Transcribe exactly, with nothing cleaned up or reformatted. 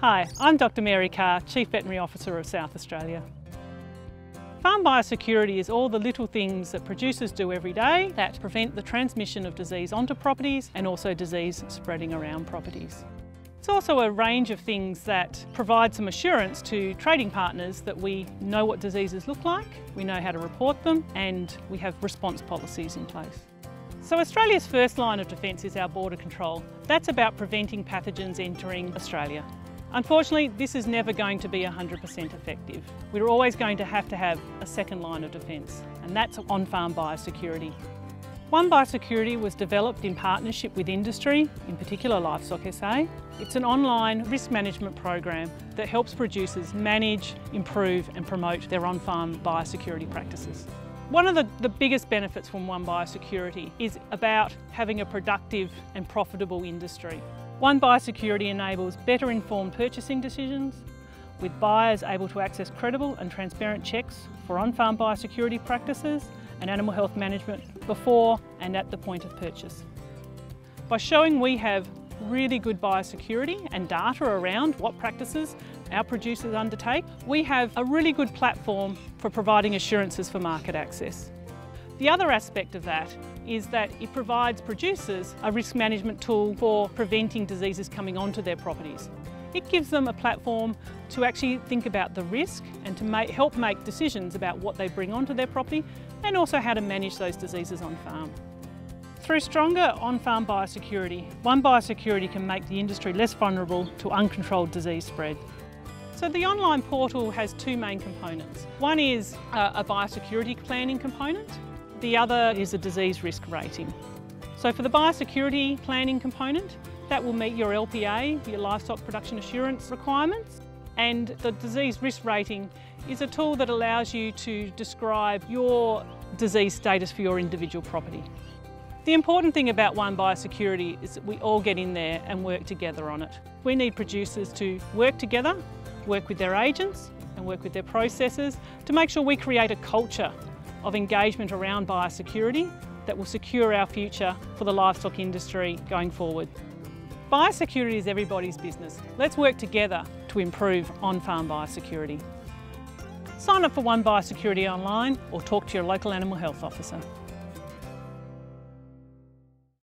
Hi, I'm Doctor Mary Carr, Chief Veterinary Officer of South Australia. Farm biosecurity is all the little things that producers do every day that prevent the transmission of disease onto properties and also disease spreading around properties. It's also a range of things that provide some assurance to trading partners that we know what diseases look like, we know how to report them, and we have response policies in place. So Australia's first line of defence is our border control. That's about preventing pathogens entering Australia. Unfortunately, this is never going to be one hundred percent effective. We're always going to have to have a second line of defence, and that's on-farm biosecurity. One Biosecurity was developed in partnership with industry, in particular Livestock S A. It's an online risk management program that helps producers manage, improve and promote their on-farm biosecurity practices. One of the, the biggest benefits from One Biosecurity is about having a productive and profitable industry. One Biosecurity enables better informed purchasing decisions, with buyers able to access credible and transparent checks for on-farm biosecurity practices and animal health management before and at the point of purchase. By showing we have really good biosecurity and data around what practices our producers undertake, we have a really good platform for providing assurances for market access. The other aspect of that is that it provides producers a risk management tool for preventing diseases coming onto their properties. It gives them a platform to actually think about the risk and to make, help make decisions about what they bring onto their property and also how to manage those diseases on farm. Through stronger on-farm biosecurity, One Biosecurity can make the industry less vulnerable to uncontrolled disease spread. So the online portal has two main components. One is a biosecurity planning component. The other is a disease risk rating. So for the biosecurity planning component, that will meet your L P A, your livestock production assurance requirements. And the disease risk rating is a tool that allows you to describe your disease status for your individual property. The important thing about One Biosecurity is that we all get in there and work together on it. We need producers to work together, work with their agents and work with their processors to make sure we create a culture of engagement around biosecurity that will secure our future for the livestock industry going forward. Biosecurity is everybody's business. Let's work together to improve on-farm biosecurity. Sign up for One Biosecurity online or talk to your local animal health officer.